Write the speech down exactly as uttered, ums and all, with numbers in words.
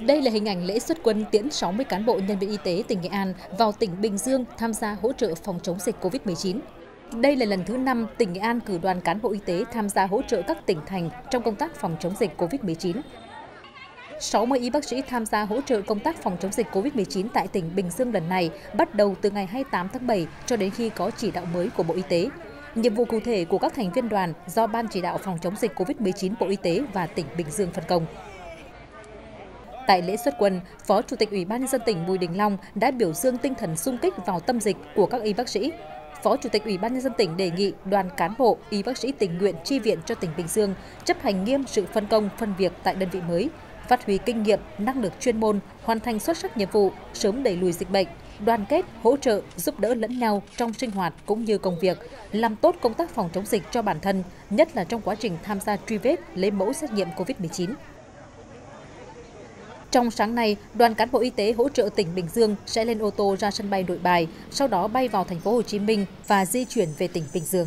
Đây là hình ảnh lễ xuất quân tiễn sáu mươi cán bộ nhân viên y tế tỉnh Nghệ An vào tỉnh Bình Dương tham gia hỗ trợ phòng chống dịch Covid mười chín. Đây là lần thứ năm tỉnh Nghệ An cử đoàn cán bộ y tế tham gia hỗ trợ các tỉnh thành trong công tác phòng chống dịch Covid mười chín. sáu mươi y bác sĩ tham gia hỗ trợ công tác phòng chống dịch Covid mười chín tại tỉnh Bình Dương lần này bắt đầu từ ngày hai mươi tám tháng bảy cho đến khi có chỉ đạo mới của Bộ Y tế. Nhiệm vụ cụ thể của các thành viên đoàn do Ban chỉ đạo phòng chống dịch Covid mười chín Bộ Y tế và tỉnh Bình Dương phân công. Tại lễ xuất quân, Phó Chủ tịch Ủy ban nhân dân tỉnh Bùi Đình Long đã biểu dương tinh thần xung kích vào tâm dịch của các y bác sĩ. Phó Chủ tịch Ủy ban nhân dân tỉnh đề nghị đoàn cán bộ, y bác sĩ tình nguyện chi viện cho tỉnh Bình Dương chấp hành nghiêm sự phân công, phân việc tại đơn vị mới, phát huy kinh nghiệm, năng lực chuyên môn, hoàn thành xuất sắc nhiệm vụ, sớm đẩy lùi dịch bệnh, đoàn kết, hỗ trợ, giúp đỡ lẫn nhau trong sinh hoạt cũng như công việc, làm tốt công tác phòng chống dịch cho bản thân, nhất là trong quá trình tham gia truy vết, lấy mẫu xét nghiệm Covid mười chín. Trong sáng nay, đoàn cán bộ y tế hỗ trợ tỉnh Bình Dương sẽ lên ô tô ra sân bay Nội Bài, sau đó bay vào thành phố Hồ Chí Minh và di chuyển về tỉnh Bình Dương.